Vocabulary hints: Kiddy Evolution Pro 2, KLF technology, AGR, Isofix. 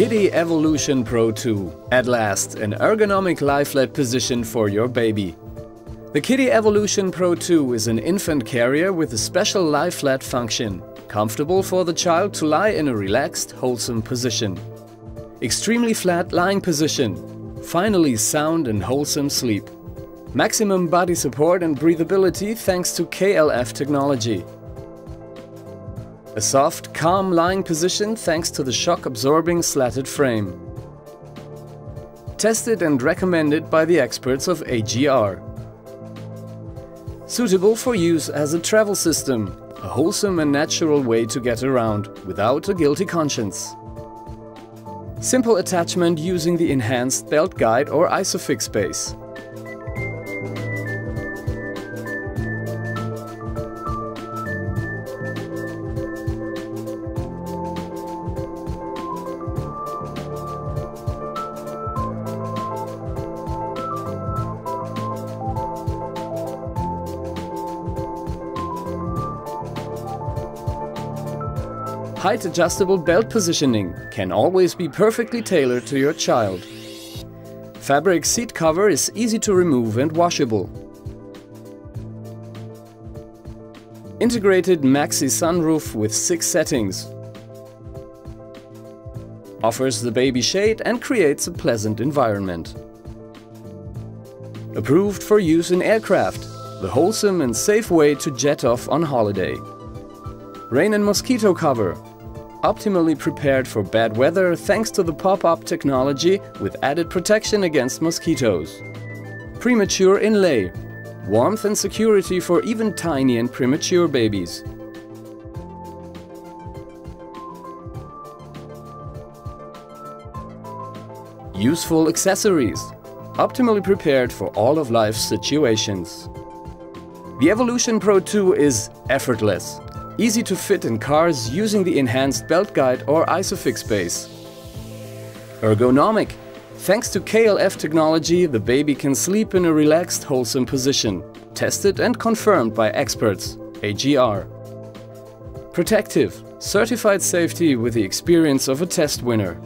Kiddy Evolution Pro 2. At last, an ergonomic lie-flat position for your baby. The Kiddy Evolution Pro 2 is an infant carrier with a special lie-flat function, comfortable for the child to lie in a relaxed, wholesome position. Extremely flat lying position. Finally, sound and wholesome sleep. Maximum body support and breathability thanks to KLF technology. A soft, calm lying position thanks to the shock-absorbing slatted frame. Tested and recommended by the experts of AGR. Suitable for use as a travel system, a wholesome and natural way to get around without a guilty conscience. Simple attachment using the enhanced belt guide or Isofix base. Height adjustable belt positioning can always be perfectly tailored to your child. Fabric seat cover is easy to remove and washable. Integrated maxi sunroof with 6 settings. Offers the baby shade and creates a pleasant environment. Approved for use in aircraft, the wholesome and safe way to jet off on holiday. Rain and mosquito cover. Optimally prepared for bad weather thanks to the pop-up technology with added protection against mosquitoes. Premature inlay. Warmth and security for even tiny and premature babies. Useful accessories. Optimally prepared for all of life's situations. The Evolution Pro 2 is effortless. Easy to fit in cars using the enhanced belt guide or Isofix base. Ergonomic. Thanks to KLF technology, the baby can sleep in a relaxed, wholesome position. Tested and confirmed by experts, AGR. Protective. Certified safety with the experience of a test winner.